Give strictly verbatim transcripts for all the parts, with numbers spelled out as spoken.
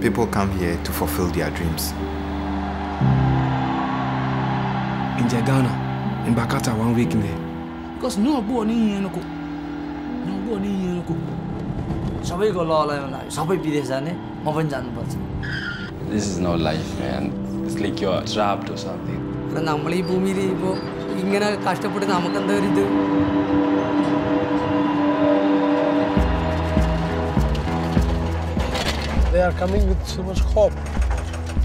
people come here to fulfill their dreams. In Ghana, in Bakata, one week in there. Because no one in Yenuko. No one in Yenuko. So we go law life. So we be this, and this is no life, man. It's like you're trapped or something. But now, Malay Bumi, we're gonna cast up with an Amakandari. They are coming with so much hope.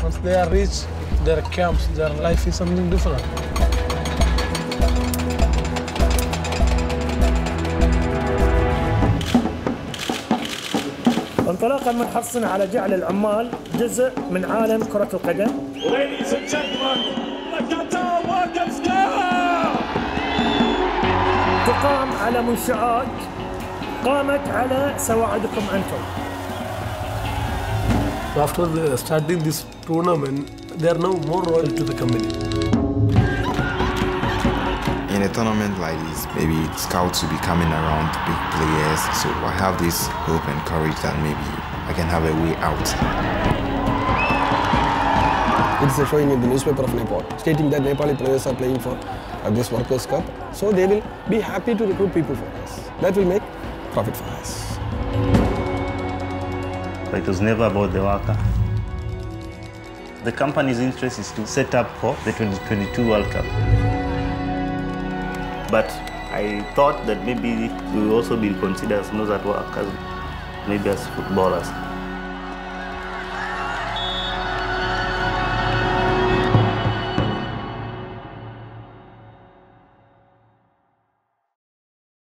Once they are rich, their camps, their life is something different. انطلاقاً من حرصنا على جعل العمال جزء من عالم كرة القدم. Ladies and gentlemen, Qatar welcomes Ghana. تقام على منشآت قامت على سواعدكم أنتم. After the starting this tournament, they are now more loyal to the company. In a tournament like this, maybe scouts will be coming around big players, so I have this hope and courage that maybe I can have a way out. It's showing in the newspaper of Nepal, stating that Nepali players are playing for this Workers' Cup, so they will be happy to recruit people for us. That will make profit for us. It was never about the worker. The company's interest is to set up for the twenty twenty-two World Cup. But I thought that maybe we will also be considered as not as workers, maybe as footballers.